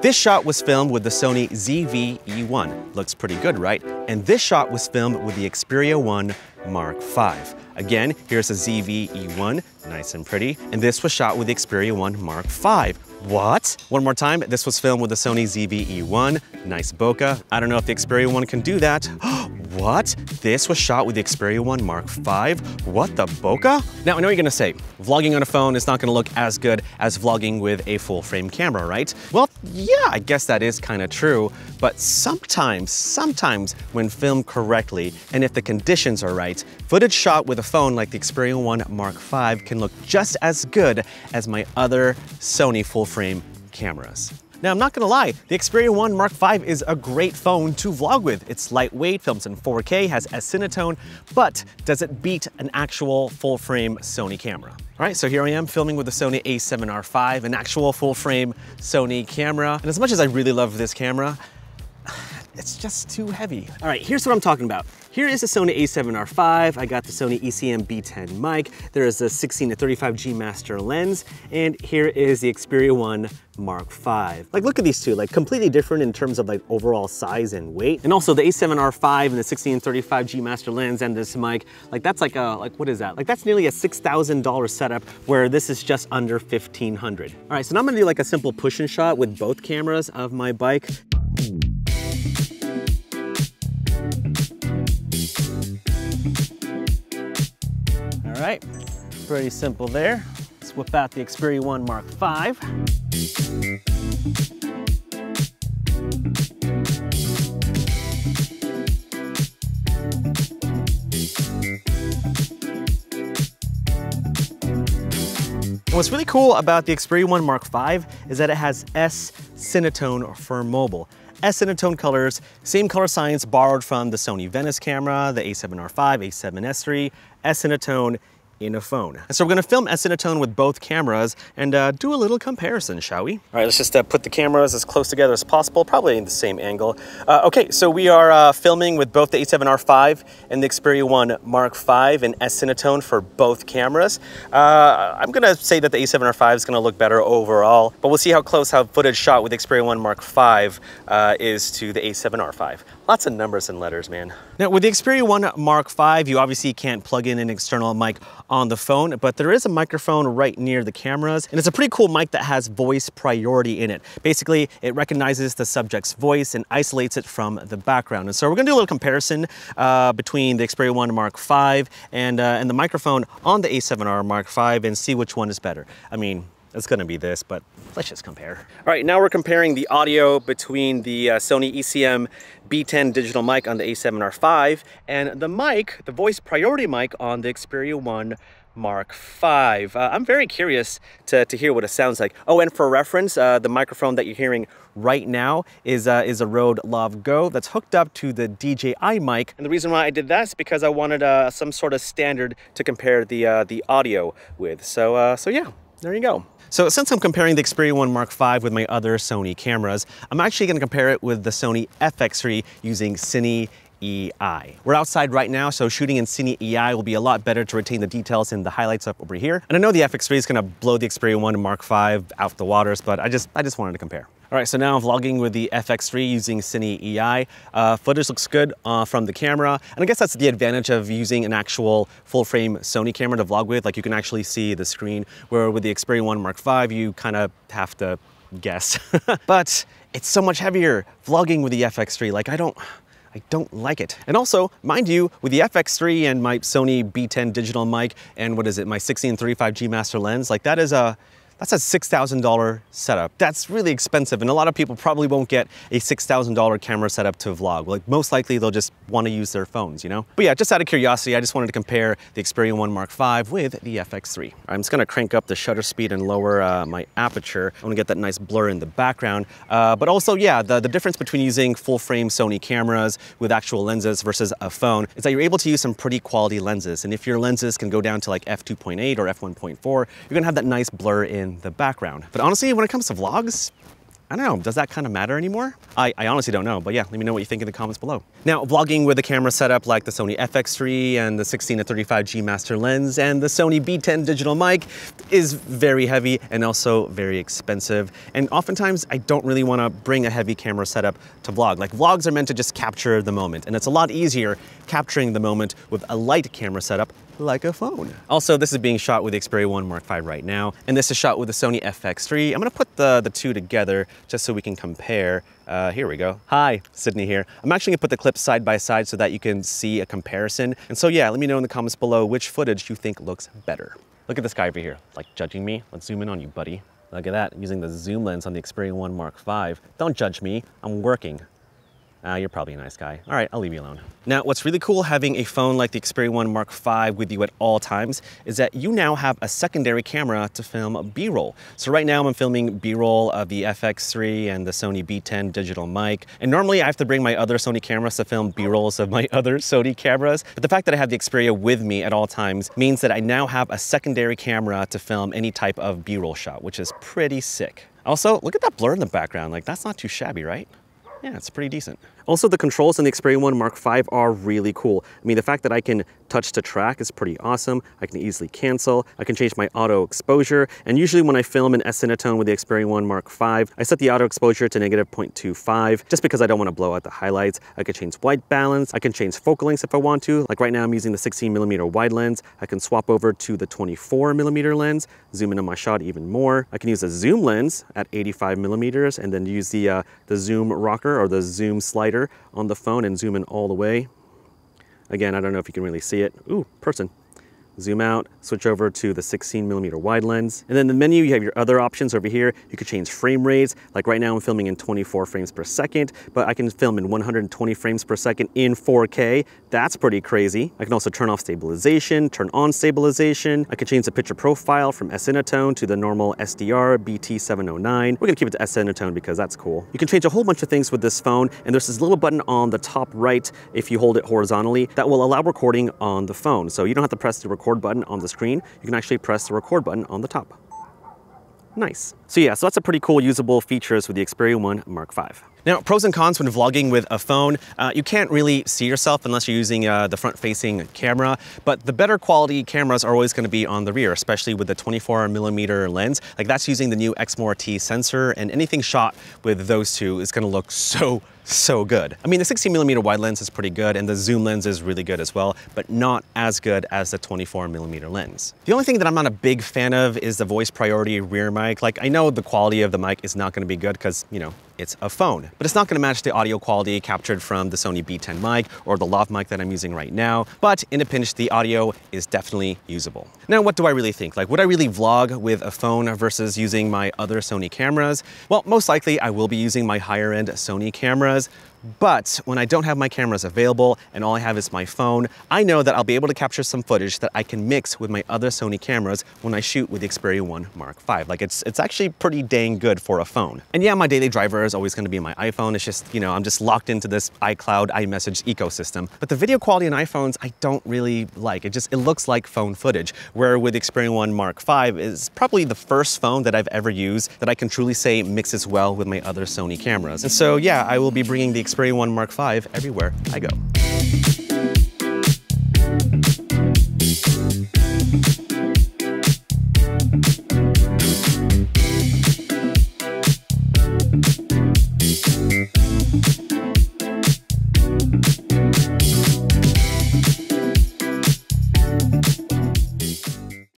This shot was filmed with the Sony ZV-E1. Looks pretty good, right? And this shot was filmed with the Xperia 1 Mark V. Again, here's a ZV-E1, nice and pretty. And this was shot with the Xperia 1 Mark V. What? One more time, this was filmed with the Sony ZV-E1, nice bokeh. I don't know if the Xperia 1 can do that. What? This was shot with the Xperia 1 Mark V? What the bokeh? Now, I know you're gonna say, vlogging on a phone is not gonna look as good as vlogging with a full frame camera, right? Well, yeah, I guess that is kinda true, but sometimes when filmed correctly, and if the conditions are right, footage shot with a phone like the Xperia 1 Mark V can look just as good as my other Sony full frame cameras. Now, I'm not gonna lie, the Xperia 1 Mark V is a great phone to vlog with. It's lightweight, films in 4K, has S-Cinetone, but does it beat an actual full-frame Sony camera? All right, so here I am filming with the Sony A7R5, an actual full-frame Sony camera. And as much as I really love this camera, it's just too heavy. All right, here's what I'm talking about. Here is the Sony A7R5. I got the Sony ECM-B10 mic. There is the 16-35G master lens. And here is the Xperia 1 Mark V. Like, look at these two, like completely different in terms of like overall size and weight. And also the A7R5 and the 16-35G master lens and this mic, like that's like a, like what is that? Like that's nearly a $6,000 setup where this is just under $1,500. All right, so now I'm gonna do like a simple push and shot with both cameras of my bike. All right, pretty simple there. Let's whip out the Xperia 1 Mark V. What's really cool about the Xperia 1 Mark V is that it has S-Cinetone for mobile. S-Cinetone colors, same color science borrowed from the Sony Venice camera, the A7R5, A7S3, S-Cinetone in a phone. And so we're gonna film S-Cinetone with both cameras and do a little comparison, shall we? All right, let's just put the cameras as close together as possible, probably in the same angle. Okay, so we are filming with both the A7R5 and the Xperia 1 Mark V in S-Cinetone for both cameras. I'm gonna say that the A7R5 is gonna look better overall, but we'll see how close how footage shot with Xperia 1 Mark V is to the A7R5. Lots of numbers and letters, man. Now, with the Xperia 1 Mark V, you obviously can't plug in an external mic on the phone, but there is a microphone right near the cameras, and it's a pretty cool mic that has voice priority in it. Basically, it recognizes the subject's voice and isolates it from the background. And so we're gonna do a little comparison between the Xperia 1 Mark V and the microphone on the A7R Mark V and see which one is better. I mean, it's gonna be this, but let's just compare. All right, now we're comparing the audio between the Sony ECM-B10 digital mic on the A7R5 and the mic, the voice priority mic on the Xperia 1 Mark V. I'm very curious to hear what it sounds like. Oh, and for reference, the microphone that you're hearing right now is a Rode Lav Go that's hooked up to the DJI mic. And the reason why I did that is because I wanted some sort of standard to compare the audio with. So, yeah, there you go. So since I'm comparing the Xperia 1 Mark V with my other Sony cameras, I'm actually gonna compare it with the Sony FX3 using Cine EI. We're outside right now, so shooting in Cine EI will be a lot better to retain the details and the highlights up over here. And I know the FX3 is gonna blow the Xperia 1 Mark V out the waters, but I just wanted to compare. All right, so now I'm vlogging with the FX3 using Cine EI. Footage looks good from the camera. And I guess that's the advantage of using an actual full-frame Sony camera to vlog with. Like, you can actually see the screen, where with the Xperia 1 Mark V, you kind of have to guess. But it's so much heavier vlogging with the FX3. Like, I don't like it. And also, mind you, with the FX3 and my Sony B10 digital mic and what is it, my 16-35G master lens, like that is a... That's a $6,000 setup. That's really expensive, and a lot of people probably won't get a $6,000 camera setup to vlog. Like, most likely they'll just want to use their phones, you know? But yeah, just out of curiosity, I just wanted to compare the Xperia 1 Mark V with the FX3. I'm just gonna crank up the shutter speed and lower my aperture. I wanna get that nice blur in the background. But also, yeah, the difference between using full-frame Sony cameras with actual lenses versus a phone is that you're able to use some pretty quality lenses. And if your lenses can go down to like f2.8 or f1.4, you're gonna have that nice blur in the background. But honestly, when it comes to vlogs, I don't know, does that kind of matter anymore? I honestly don't know, but yeah, let me know what you think in the comments below. Now, vlogging with a camera setup like the Sony FX3 and the 16-35G master lens and the Sony B10 digital mic is very heavy and also very expensive. And oftentimes I don't really want to bring a heavy camera setup to vlog. Like vlogs are meant to just capture the moment, and it's a lot easier capturing the moment with a light camera setup like a phone. Also, this is being shot with the Xperia 1 Mark V right now, and this is shot with the Sony FX3. I'm gonna put the two together just so we can compare. Here we go. Hi, Sydney here. I'm actually gonna put the clips side by side so that you can see a comparison. And so yeah, let me know in the comments below which footage you think looks better. Look at this guy over here, like judging me. Let's zoom in on you, buddy. Look at that, I'm using the zoom lens on the Xperia 1 Mark V. Don't judge me, I'm working. You're probably a nice guy. All right, I'll leave you alone. Now, what's really cool having a phone like the Xperia 1 Mark V with you at all times is that you now have a secondary camera to film B-roll. So right now I'm filming B-roll of the FX3 and the Sony B10 digital mic. And normally I have to bring my other Sony cameras to film B-rolls of my other Sony cameras. But the fact that I have the Xperia with me at all times means that I now have a secondary camera to film any type of B-roll shot, which is pretty sick. Also, look at that blur in the background. Like, that's not too shabby, right? Yeah, it's pretty decent. Also, the controls on the Xperia 1 Mark V are really cool. I mean, the fact that I can touch to track is pretty awesome. I can easily cancel. I can change my auto exposure. And usually when I film in S-Cinetone with the Xperia 1 Mark V, I set the auto exposure to -0.25 just because I don't want to blow out the highlights. I could change white balance. I can change focal lengths if I want to. Like right now, I'm using the 16mm wide lens. I can swap over to the 24mm lens, zoom in on my shot even more. I can use a zoom lens at 85mm and then use the zoom rocker or the zoom slider on the phone and zoom in all the way. Again, I don't know if you can really see it. Ooh, person. Zoom out, switch over to the 16mm wide lens. And then the menu, you have your other options over here. You could change frame rates. Like right now I'm filming in 24 frames per second, but I can film in 120 frames per second in 4K. That's pretty crazy. I can also turn off stabilization, turn on stabilization. I can change the picture profile from S-Cinetone to the normal SDR BT709. We're gonna keep it to S-Cinetone because that's cool. You can change a whole bunch of things with this phone, and there's this little button on the top right, if you hold it horizontally, that will allow recording on the phone. So you don't have to press the record button on the screen, you can actually press the record button on the top. Nice. So yeah, so that's a pretty cool usable features with the Xperia 1 Mark V. Now, pros and cons when vlogging with a phone. You can't really see yourself unless you're using the front-facing camera, but the better quality cameras are always gonna be on the rear, especially with the 24mm lens. Like that's using the new Exmor-T sensor, and anything shot with those two is gonna look so good. I mean, the 16mm wide lens is pretty good, and the zoom lens is really good as well, but not as good as the 24mm lens. The only thing that I'm not a big fan of is the voice priority rear mic. Like I know the quality of the mic is not gonna be good because, you know, it's a phone, but it's not gonna match the audio quality captured from the Sony B10 mic or the Lav mic that I'm using right now, but in a pinch, the audio is definitely usable. Now, what do I really think? Like, would I really vlog with a phone versus using my other Sony cameras? Well, most likely I will be using my higher end Sony cameras, but when I don't have my cameras available and all I have is my phone, I know that I'll be able to capture some footage that I can mix with my other Sony cameras when I shoot with the Xperia 1 Mark V. Like it's actually pretty dang good for a phone. And yeah, my daily driver is always gonna be my iPhone. It's just, you know, I'm just locked into this iCloud, iMessage ecosystem. But the video quality on iPhones, I don't really like. It looks like phone footage. Where with the Xperia 1 Mark V is probably the first phone that I've ever used that I can truly say mixes well with my other Sony cameras. And so yeah, I will be bringing the Xperia 1 Mark V everywhere I go.